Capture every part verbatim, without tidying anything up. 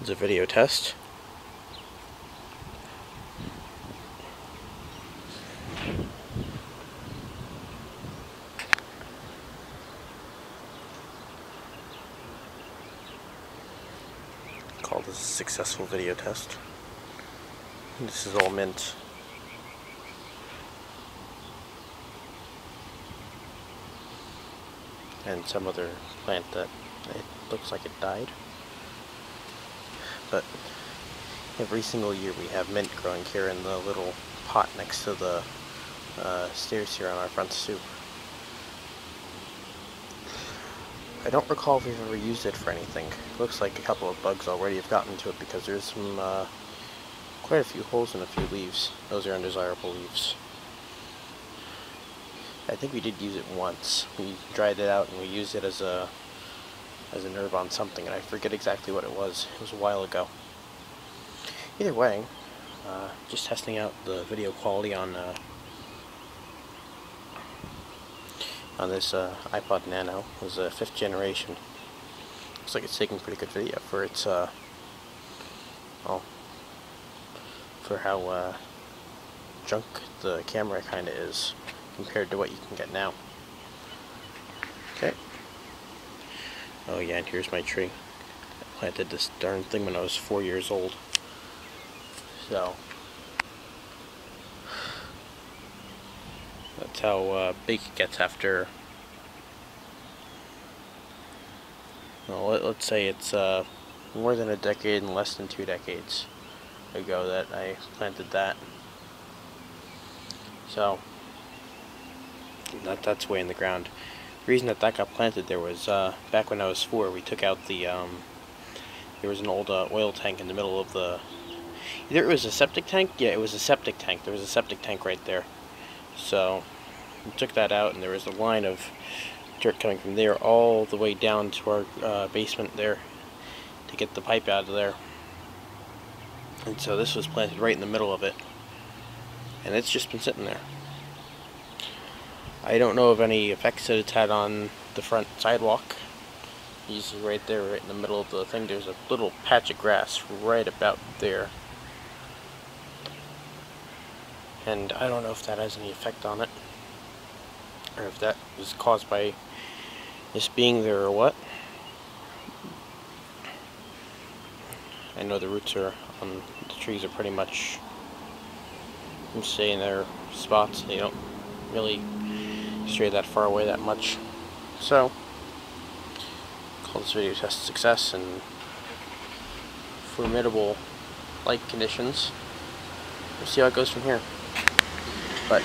It's a video test. Call this a successful video test. This is all mint. And some other plant that it looks like it died. But every single year we have mint growing here in the little pot next to the uh, stairs here on our front stoop. I don't recall if we've ever used it for anything. It looks like a couple of bugs already have gotten to it because there's some uh, quite a few holes in a few leaves. Those are undesirable leaves. I think we did use it once. We dried it out and we used it as a as an herb on something, and I forget exactly what it was. It was a while ago. Either way, uh, just testing out the video quality on uh, on this uh, iPod Nano. It was a fifth generation. Looks like it's taking pretty good video for its uh, well, for how uh, junk the camera kind of is compared to what you can get now. Okay. Oh yeah, and here's my tree. I planted this darn thing when I was four years old. So that's how uh, big it gets after. Well, let, let's say it's uh, more than a decade and less than two decades ago that I planted that. So That, that's way in the ground. The reason that that got planted there was uh, back when I was four, we took out the, um, there was an old uh, oil tank in the middle of the, either it was a septic tank, yeah, it was a septic tank, there was a septic tank right there. So, we took that out and there was a line of dirt coming from there all the way down to our uh, basement there to get the pipe out of there. And so this was planted right in the middle of it. And it's just been sitting there. I don't know of any effects that it's had on the front sidewalk. You see right there, right in the middle of the thing, there's a little patch of grass right about there. And I don't know if that has any effect on it, or if that was caused by this being there or what. I know the roots are on, the trees are pretty much, I'm saying, their spots. They don't really straight that far away that much. So, call this video test success in formidable light conditions. We'll see how it goes from here. But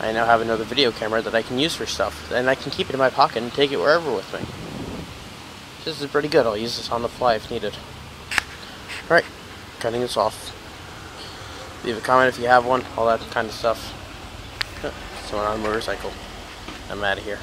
I now have another video camera that I can use for stuff, and I can keep it in my pocket and take it wherever with me. This is pretty good. I'll use this on the fly if needed. Alright, cutting this off. Leave a comment if you have one, all that kind of stuff. Someone on a motorcycle. I'm out of here.